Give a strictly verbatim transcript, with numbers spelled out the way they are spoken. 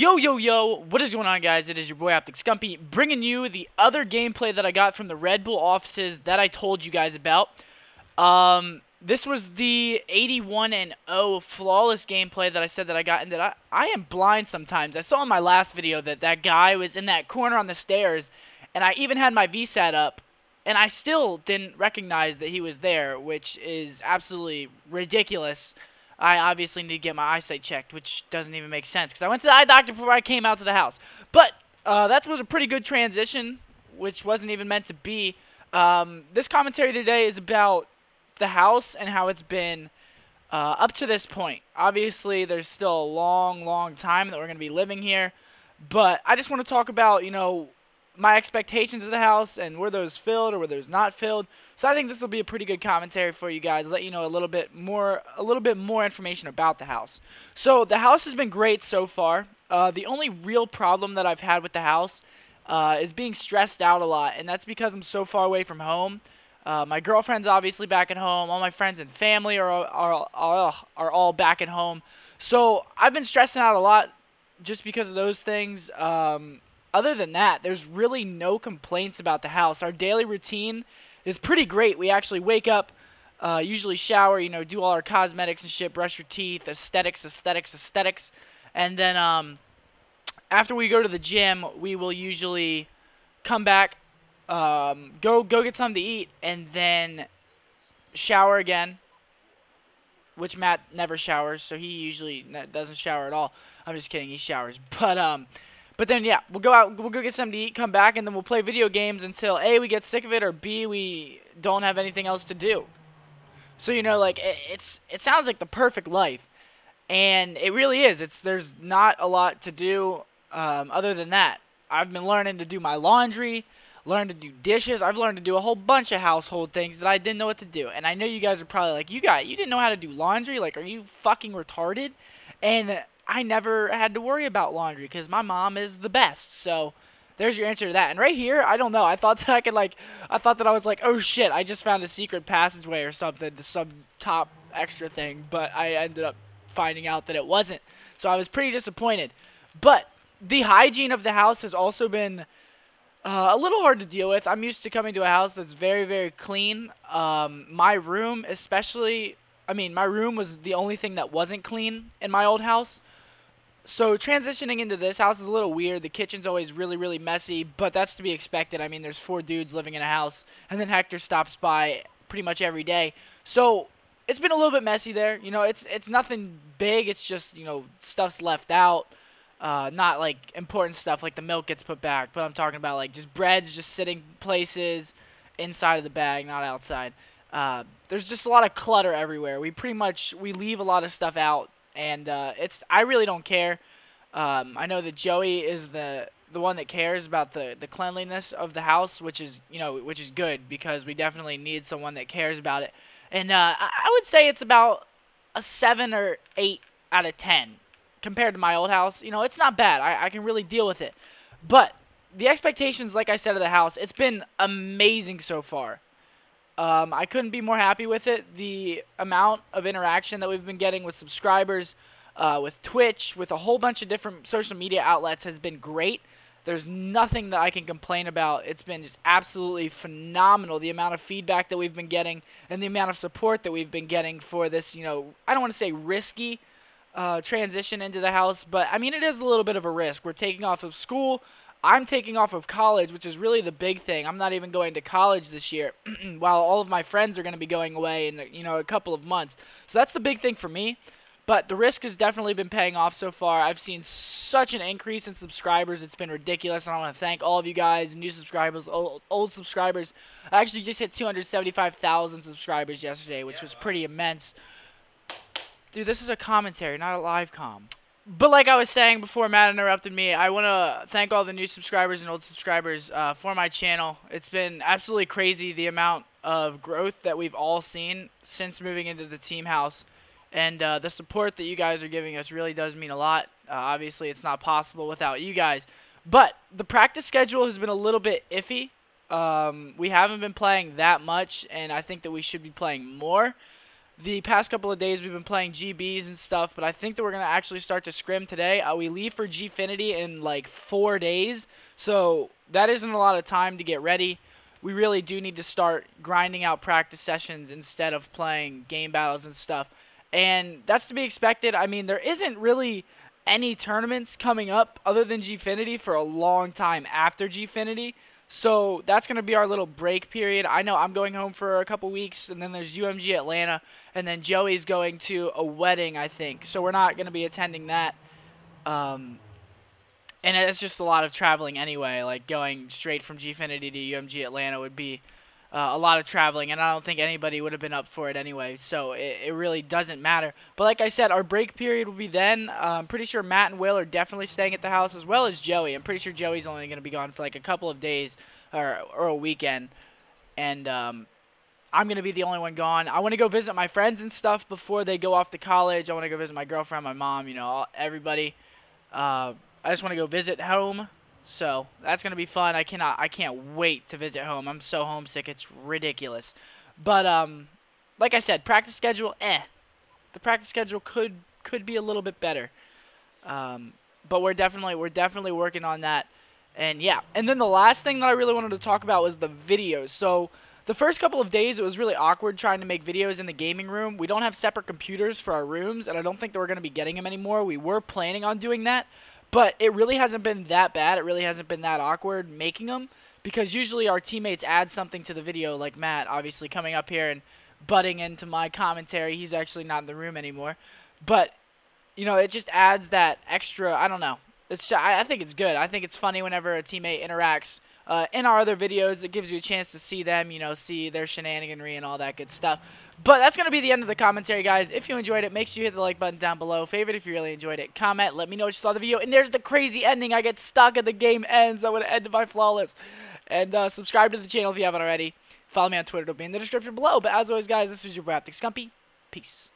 Yo, yo, yo, what is going on, guys? It is your boy OpticScumpii bringing you the other gameplay that I got from the Red Bull offices that I told you guys about. Um, this was the eighty-one and oh flawless gameplay that I said that I got, and that I, I am blind sometimes. I saw in my last video that that guy was in that corner on the stairs, and I even had my V SAT up, and I still didn't recognize that he was there, which is absolutely ridiculous. I obviously need to get my eyesight checked, which doesn't even make sense because I went to the eye doctor before I came out to the house. But uh, that was a pretty good transition, which wasn't even meant to be. Um, this commentary today is about the house and how it's been uh, up to this point. Obviously, there's still a long, long time that we're going to be living here. But I just want to talk about, you know, my expectations of the house and were those filled or were those not filled. So I think this will be a pretty good commentary for you guys. Let you know a little bit more, a little bit more information about the house. So the house has been great so far. Uh, the only real problem that I've had with the house uh, is being stressed out a lot, and that's because I'm so far away from home. Uh, my girlfriend's obviously back at home. All my friends and family are are are, are all back at home. So I've been stressing out a lot just because of those things. Um, Other than that, there's really no complaints about the house. Our daily routine is pretty great. We actually wake up, uh, usually shower, you know, do all our cosmetics and shit, brush your teeth, aesthetics, aesthetics, aesthetics. And then um, after we go to the gym, we will usually come back, um, go, go get something to eat, and then shower again, which Matt never showers, so he usually doesn't shower at all. I'm just kidding. He showers. But, um... But then, yeah, we'll go out, we'll go get something to eat, come back, and then we'll play video games until, A, we get sick of it, or B, we don't have anything else to do. So, you know, like, it, it's it sounds like the perfect life, and it really is. It's There's not a lot to do um, other than that. I've been learning to do my laundry, learned to do dishes. I've learned to do a whole bunch of household things that I didn't know what to do. And I know you guys are probably like, you got, you didn't know how to do laundry? Like, are you fucking retarded? And I never had to worry about laundry because my mom is the best. So there's your answer to that. And right here, I don't know. I thought that I could like, I thought that I was like, oh shit, I just found a secret passageway or something to some top extra thing. But I ended up finding out that it wasn't. So I was pretty disappointed. But the hygiene of the house has also been uh, a little hard to deal with. I'm used to coming to a house that's very, very clean. Um, my room especially, I mean, my room was the only thing that wasn't clean in my old house. So transitioning into this house is a little weird. The kitchen's always really, really messy, but that's to be expected. I mean, there's four dudes living in a house, and then Hector stops by pretty much every day. So it's been a little bit messy there. You know, it's it's nothing big. It's just, you know, stuff's left out. Uh, not, like, important stuff, like the milk gets put back. But I'm talking about, like, just bread's just sitting places inside of the bag, not outside. Uh, there's just a lot of clutter everywhere. We pretty much, we leave a lot of stuff out. And uh, it's I really don't care. Um, I know that Joey is the the one that cares about the, the cleanliness of the house, which is you know which is good because we definitely need someone that cares about it. And uh, I, I would say it's about a seven or eight out of ten compared to my old house. You know, it's not bad. I, I can really deal with it. But the expectations, like I said, of the house, it's been amazing so far. Um, I couldn't be more happy with it. The amount of interaction that we've been getting with subscribers, uh, with Twitch, with a whole bunch of different social media outlets has been great. There's nothing that I can complain about. It's been just absolutely phenomenal. The amount of feedback that we've been getting and the amount of support that we've been getting for this, you know, I don't want to say risky uh, transition into the house, but I mean, it is a little bit of a risk. We're taking off of school. I'm taking off of college, which is really the big thing. I'm not even going to college this year, while all of my friends are going to be going away in, you know, a couple of months. So that's the big thing for me. But the risk has definitely been paying off so far. I've seen such an increase in subscribers. It's been ridiculous. And I want to thank all of you guys, new subscribers, old, old subscribers. I actually just hit two hundred seventy-five thousand subscribers yesterday, which yeah, was pretty immense. Dude, this is a commentary, not a live com. But like I was saying before Matt interrupted me, I want to thank all the new subscribers and old subscribers uh, for my channel. It's been absolutely crazy the amount of growth that we've all seen since moving into the team house. And uh, the support that you guys are giving us really does mean a lot. Uh, obviously, it's not possible without you guys. But the practice schedule has been a little bit iffy. Um, we haven't been playing that much, and I think that we should be playing more. the past couple of days we've been playing G Bs and stuff, but I think that we're going to actually start to scrim today. Uh, we leave for Gfinity in like four days, so that isn't a lot of time to get ready. We really do need to start grinding out practice sessions instead of playing game battles and stuff. And that's to be expected. I mean, there isn't really any tournaments coming up other than Gfinity for a long time after Gfinity. So that's going to be our little break period. I know I'm going home for a couple weeks, and then there's U M G Atlanta, and then Joey's going to a wedding, I think. So we're not going to be attending that. Um, and it's just a lot of traveling anyway. Like, going straight from Gfinity to U M G Atlanta would be uh, a lot of traveling, and I don't think anybody would have been up for it anyway. So it, it really doesn't matter. But like I said, our break period will be then. Uh, I'm pretty sure Matt and Will are definitely staying at the house, as well as Joey. I'm pretty sure Joey's only going to be gone for like a couple of days or, or a weekend. And um, I'm going to be the only one gone. I want to go visit my friends and stuff before they go off to college. I want to go visit my girlfriend, my mom, you know, all, everybody. Uh I just want to go visit home, so that's going to be fun. I cannot, I can't wait to visit home. I'm so homesick, it's ridiculous. But um, like I said, practice schedule, eh. The practice schedule could could be a little bit better. Um, but we're definitely we're definitely working on that. And yeah, and then the last thing that I really wanted to talk about was the videos. So the first couple of days, it was really awkward trying to make videos in the gaming room. We don't have separate computers for our rooms, and I don't think that we're going to be getting them anymore. We were planning on doing that. But it really hasn't been that bad. It really hasn't been that awkward making them, because usually our teammates add something to the video, like Matt, obviously, coming up here and butting into my commentary. He's actually not in the room anymore. But, you know, it just adds that extra, I don't know. It's I, I think it's good. I think it's funny whenever a teammate interacts. Uh, in our other videos, it gives you a chance to see them, you know, see their shenaniganry and all that good stuff. But that's going to be the end of the commentary, guys. If you enjoyed it, make sure you hit the like button down below. Favorite if you really enjoyed it. Comment. Let me know what you thought of the video. And there's the crazy ending. I get stuck and the game ends. I would have ended by flawless. And uh, subscribe to the channel if you haven't already. Follow me on Twitter. It'll be in the description below. But as always, guys, this was your boy OpticScumpii. Peace.